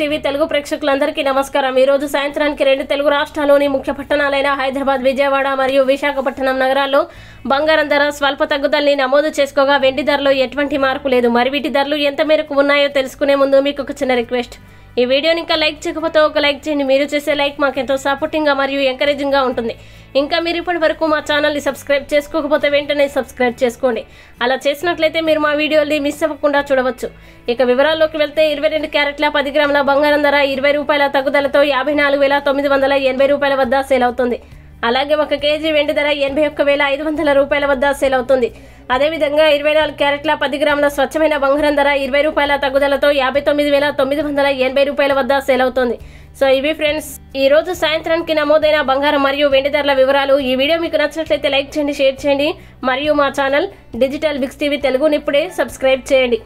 TV Telugu ప్రేక్షకులందరికీ నమస్కారం। ఈ రోజు సాయంత్రానికి రెండు తెలుగు రాష్ట్రాల్లోని ముఖ్య పట్టణాలైన హైదరాబాద్, విజయవాడ మరియు విశాఖపట్నం నగరాల్లో బంగారం ధర స్వల్ప తగ్గుదలని నమోదు చేసుకోగా వెండి ధరలో ఎటువంటి మార్పు లేదు। మరి వీటి ధరలు ఎంత మేరకు ఉన్నాయో తెలుసుకునే ముందు మీకు ఒక చిన్న రిక్వెస్ట్, ఈ వీడియోని ఇంకా లైక్ చేయకపోతే ఒక లైక్ చేయండి। మీరు చేసే లైక్ మాకెంతో సపోర్టింగ్గా మరియు ఎంకరేజింగ్గా ఉంటుంది। ఇంకా మీరు ఇప్పటి వరకు మా ఛానల్ని సబ్స్క్రైబ్ చేసుకోకపోతే వెంటనే సబ్స్క్రైబ్ చేసుకోండి। అలా చేసినట్లయితే మీరు మా వీడియోని మిస్ అవ్వకుండా చూడవచ్చు। ఇక వివరాల్లోకి వెళ్తే 22 క్యారెట్ల 10 గ్రాముల బంగారం ధర 20 రూపాయల తగ్గుదలతో 54,980 రూపాయల వద్ద సేల్ అవుతుంది। అలాగే 1 కేజీ వెండి ధర 81,500 రూపాయల వద్ద సేల్ అవుతుంది। అదేవిధంగా 24 క్యారెట్ల 10 గ్రాముల స్వచ్ఛమైన బంగారం ధర 20 రూపాయల తగ్గుదలతో 59,980 రూపాయల వద్ద సేల్ అవుతుంది। సో ఇవి ఫ్రెండ్స్ ఈ రోజు సాయంత్రానికి నమోదైన బంగారం మరియు వెండి ధరల వివరాలు। ఈ వీడియో మీకు నచ్చినట్లయితే లైక్ చేయండి, షేర్ చేయండి మరియు మా ఛానల్ డిజిటల్ బిక్స్ టీవీ తెలుగుని ఇప్పుడే సబ్స్క్రైబ్ చేయండి।